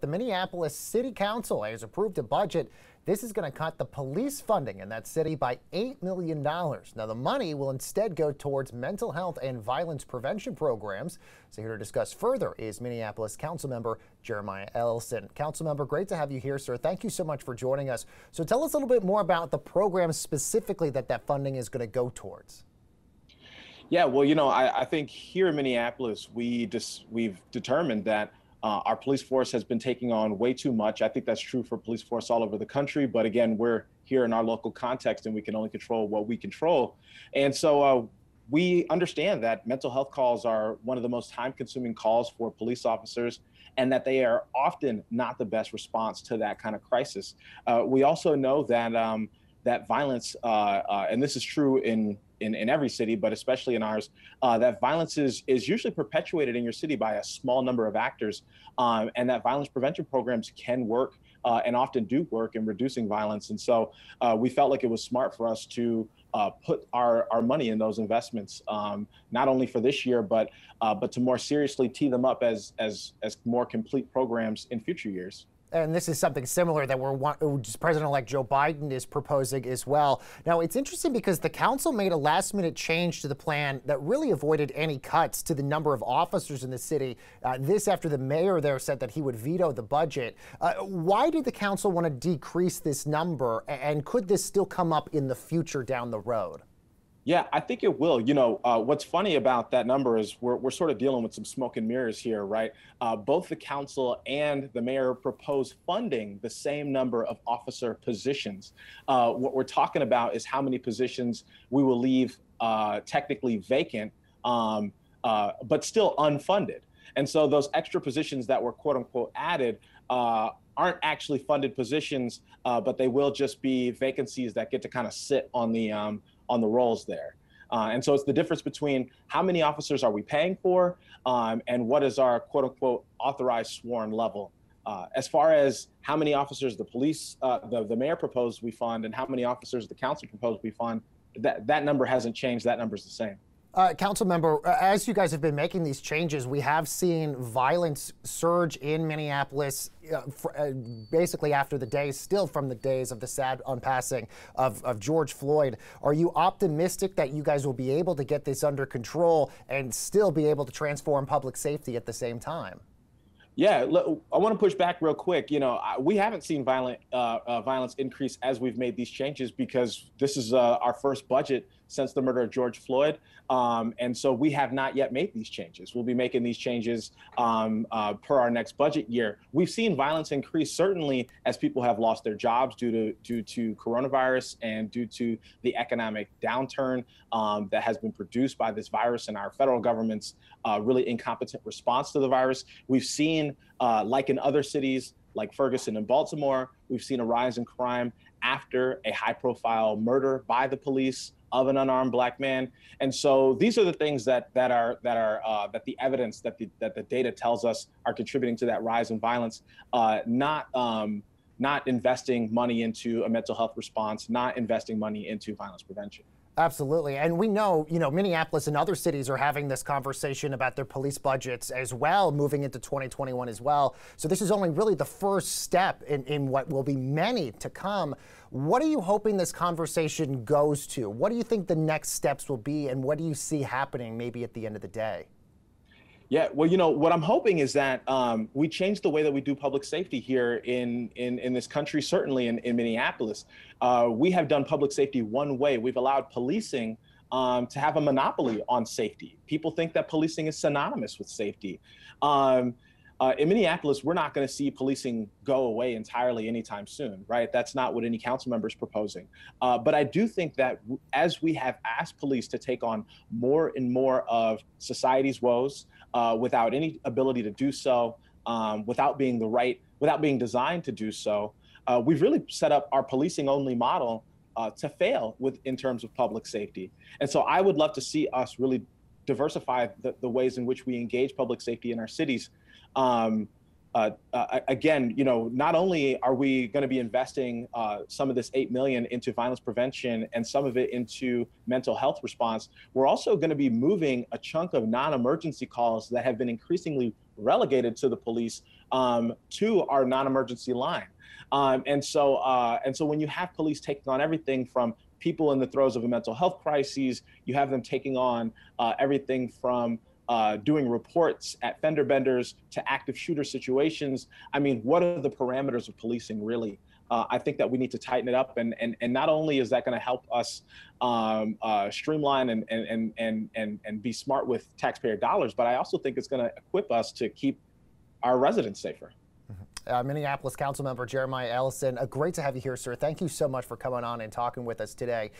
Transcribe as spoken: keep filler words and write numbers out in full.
The Minneapolis City Council has approved a budget. This is going to cut the police funding in that city by eight million dollars. Now, the money will instead go towards mental health and violence prevention programs. So here to discuss further is Minneapolis Councilmember Jeremiah Ellison. Councilmember, great to have you here, sir. Thank you so much for joining us. So tell us a little bit more about the program specifically that that funding is going to go towards. Yeah, well, you know, I, I think here in Minneapolis, we just, we've determined that Uh, our police force has been taking on way too much. I think that's true for police force all over the country. But again, we're here in our local context and we can only control what we control. And so uh, we understand that mental health calls are one of the most time consuming calls for police officers and that they are often not the best response to that kind of crisis. Uh, we also know that um, that violence, uh, uh, and this is true in In, in every city, but especially in ours, uh, that violence is, is usually perpetuated in your city by a small number of actors, um, and that violence prevention programs can work uh, and often do work in reducing violence. And so uh, we felt like it was smart for us to uh, put our, our money in those investments, um, not only for this year, but uh, but to more seriously tee them up as, as, as more complete programs in future years. And this is something similar that we're President-elect Joe Biden is proposing as well. Now, it's interesting because the council made a last-minute change to the plan that really avoided any cuts to the number of officers in the city. Uh, this after the mayor there said that he would veto the budget. Uh, why did the council want to decrease this number, and could this still come up in the future down the road? Yeah, I think it will. You know, uh, what's funny about that number is we're, we're sort of dealing with some smoke and mirrors here, right? Uh, both the council and the mayor propose funding the same number of officer positions. Uh, what we're talking about is how many positions we will leave uh, technically vacant, um, uh, but still unfunded. And so those extra positions that were, quote unquote, added uh, aren't actually funded positions, uh, but they will just be vacancies that get to kind of sit on the um, on the rolls there. Uh, and so it's the difference between how many officers are we paying for um, and what is our quote unquote authorized sworn level. Uh, as far as how many officers the police, uh, the, the mayor proposed we fund and how many officers the council proposed we fund, that, that number hasn't changed, that number's the same. Uh, council member, as you guys have been making these changes, we have seen violence surge in Minneapolis uh, for, uh, basically after the days, still from the days of the sad unpassing of, of George Floyd. Are you optimistic that you guys will be able to get this under control and still be able to transform public safety at the same time? Yeah, I want to push back real quick. You know, we haven't seen violent uh, uh, violence increase as we've made these changes because this is uh, our first budget since the murder of George Floyd. Um, and so we have not yet made these changes. We'll be making these changes um, uh, per our next budget year. We've seen violence increase certainly as people have lost their jobs due to due to coronavirus and due to the economic downturn um, that has been produced by this virus and our federal government's uh, really incompetent response to the virus. We've seen Uh, like in other cities like Ferguson and Baltimore, we've seen a rise in crime after a high-profile murder by the police of an unarmed black man. And so these are the things that that are that are uh, that the evidence that the that the data tells us are contributing to that rise in violence. Uh, not um, not investing money into a mental health response, not investing money into violence prevention. Absolutely. And we know, you know, Minneapolis and other cities are having this conversation about their police budgets as well, moving into twenty twenty-one as well. So this is only really the first step in, in what will be many to come. What are you hoping this conversation goes to? What do you think the next steps will be? And what do you see happening maybe at the end of the day? Yeah, well, you know, what I'm hoping is that um, we change the way that we do public safety here in, in, in this country, certainly in, in Minneapolis. Uh, we have done public safety one way. We've allowed policing um, to have a monopoly on safety. People think that policing is synonymous with safety. Um, Uh, in Minneapolis, we're not going to see policing go away entirely anytime soon, right? That's not what any council member is proposing. Uh, but I do think that as we have asked police to take on more and more of society's woes uh, without any ability to do so, um, without being the right, without being designed to do so, uh, we've really set up our policing-only model uh, to fail with in terms of public safety. And so I would love to see us really diversify the, the ways in which we engage public safety in our cities. Um, uh, uh, again, you know, not only are we going to be investing uh, some of this eight million dollars into violence prevention and some of it into mental health response, we're also going to be moving a chunk of non-emergency calls that have been increasingly relegated to the police um, to our non-emergency line. Um, and so uh, and so when you have police taking on everything from people in the throes of a mental health crisis, you have them taking on uh, everything from uh, doing reports at fender benders to active shooter situations. I mean, what are the parameters of policing really? Uh, I think that we need to tighten it up, and and and not only is that going to help us um, uh, streamline and and and and and be smart with taxpayer dollars, but I also think it's going to equip us to keep our residents safer. Uh, Minneapolis Councilmember Jeremiah Ellison, uh, great to have you here, sir. Thank you so much for coming on and talking with us today.